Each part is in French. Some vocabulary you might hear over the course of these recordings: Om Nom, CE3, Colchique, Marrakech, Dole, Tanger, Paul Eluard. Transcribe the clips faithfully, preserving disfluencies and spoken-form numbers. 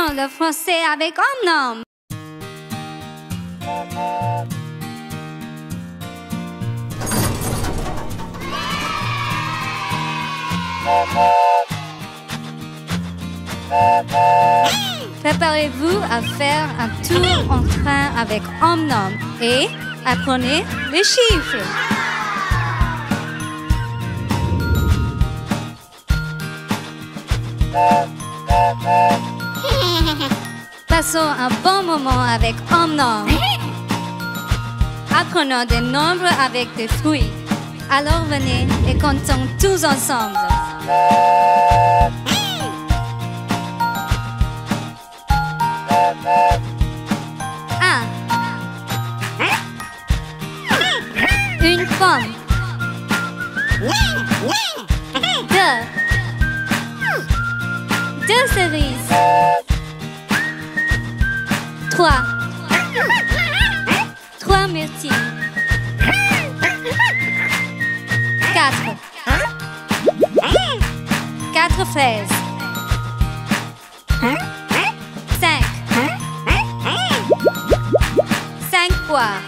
ensemble, français avec Om Nom. Préparez-vous à faire un tour en train avec Om Nom et apprenez les chiffres. Passons un bon moment avec Om Nom. Apprenons des nombres avec des fruits. Alors venez et comptons tous ensemble. un. Une pomme. deux. Deux cerises. trois. Trois myrtilles. quatre. Quatre fraises. cinq. Cinq poires.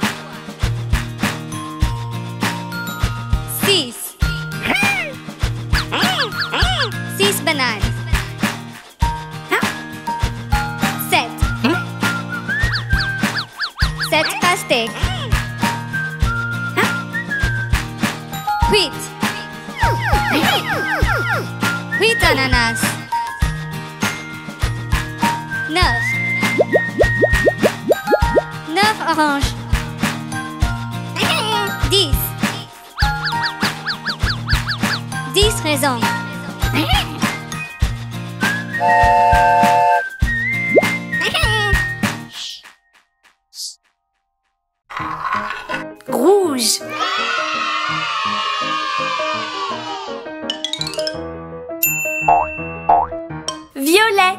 six. Six bananes. sept. Sept pastèques. huit. huit ananas. neuf. neuf oranges. dix. dix raisins. Rouge. Violet.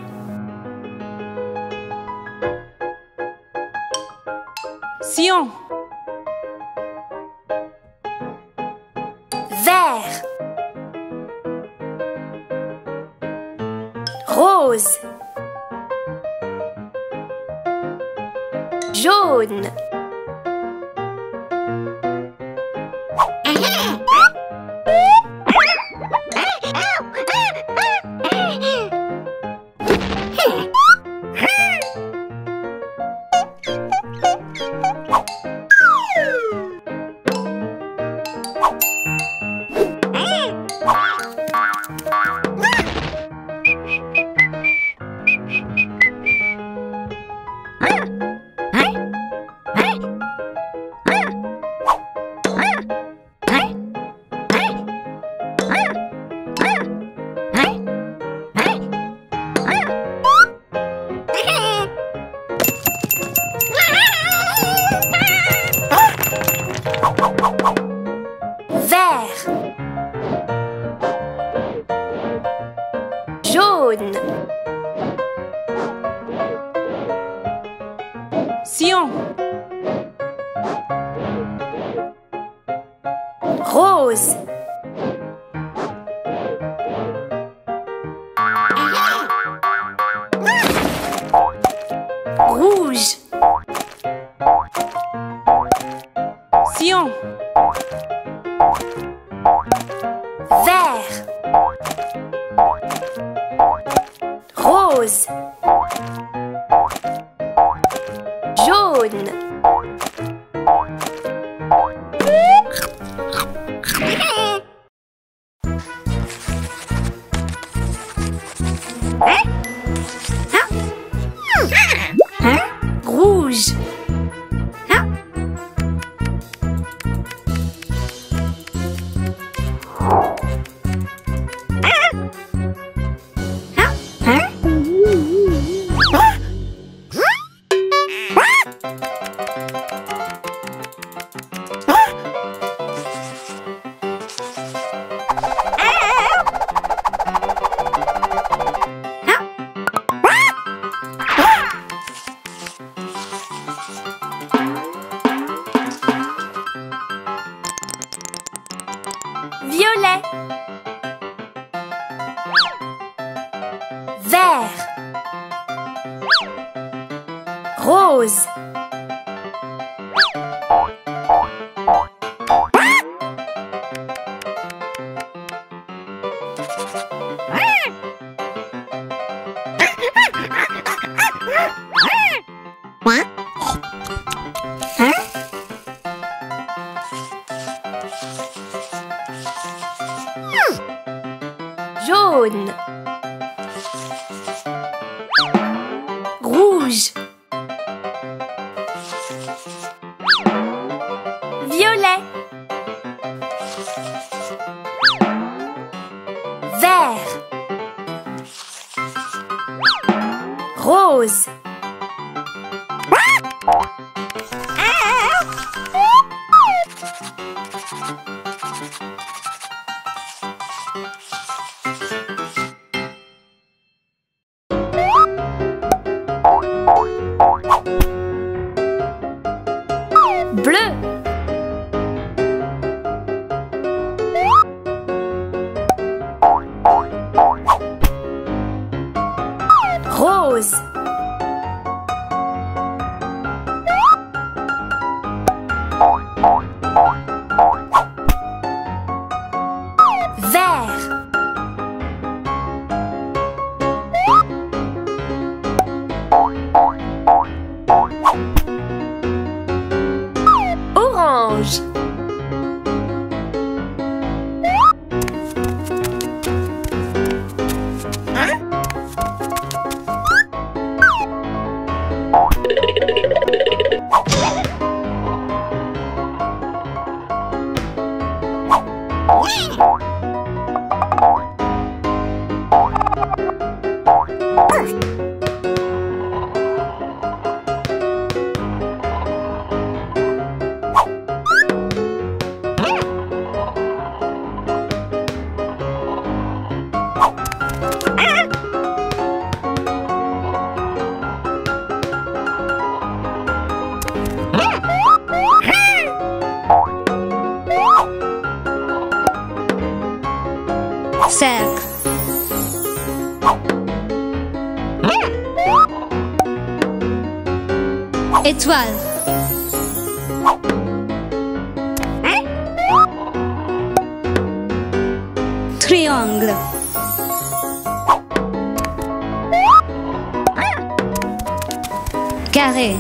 Cyan. Vert. Rose. Jaune. Jaune. Cyan. Rose. Rouge. Cyan. Vert. Rose. Jaune. Rouge. Violet. Vert. rose. Rouge, violet, vert, rose. Bleu, rose, vert, orange, cercle, étoile, triangle, carré.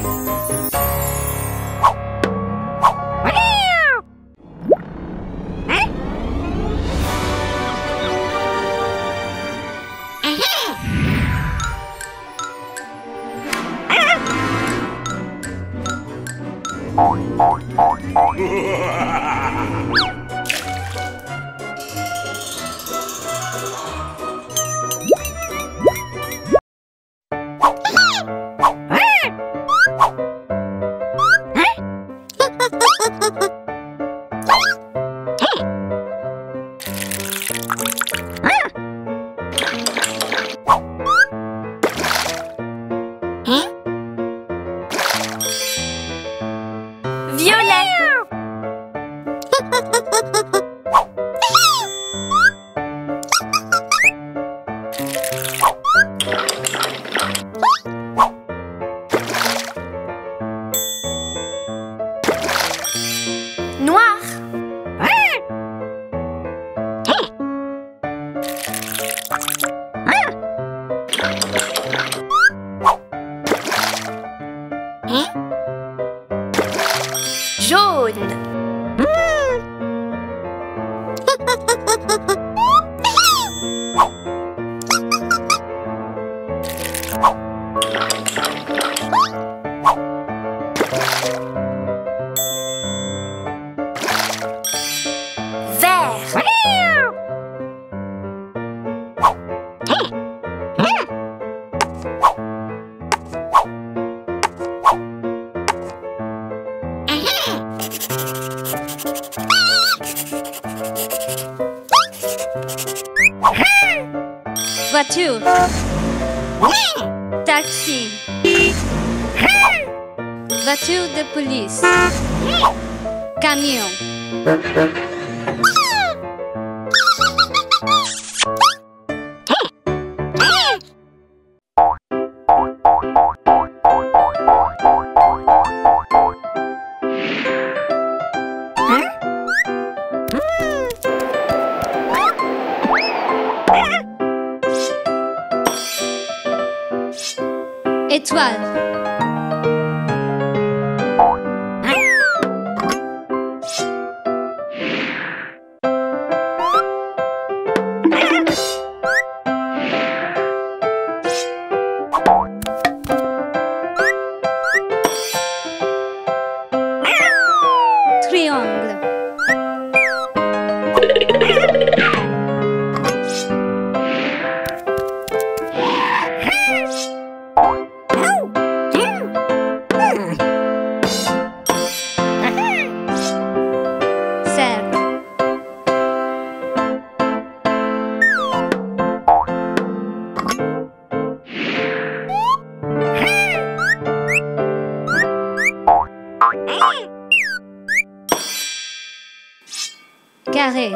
Voiture, taxi, voiture de police, camion, Étoile. Carré.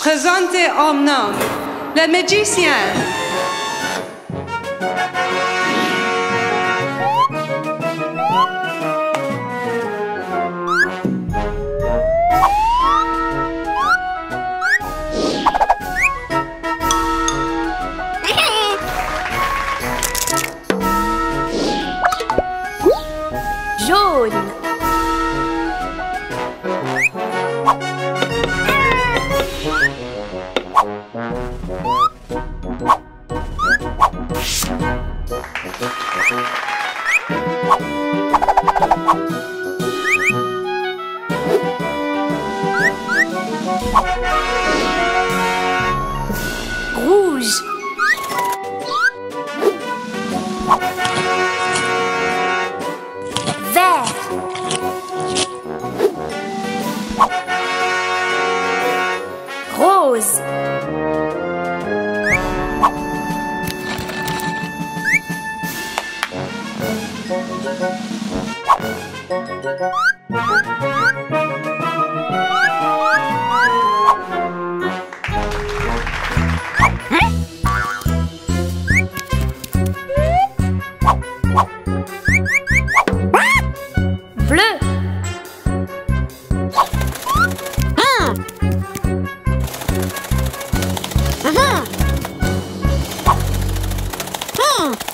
Présentez Om Nom, le magicien. Hmm.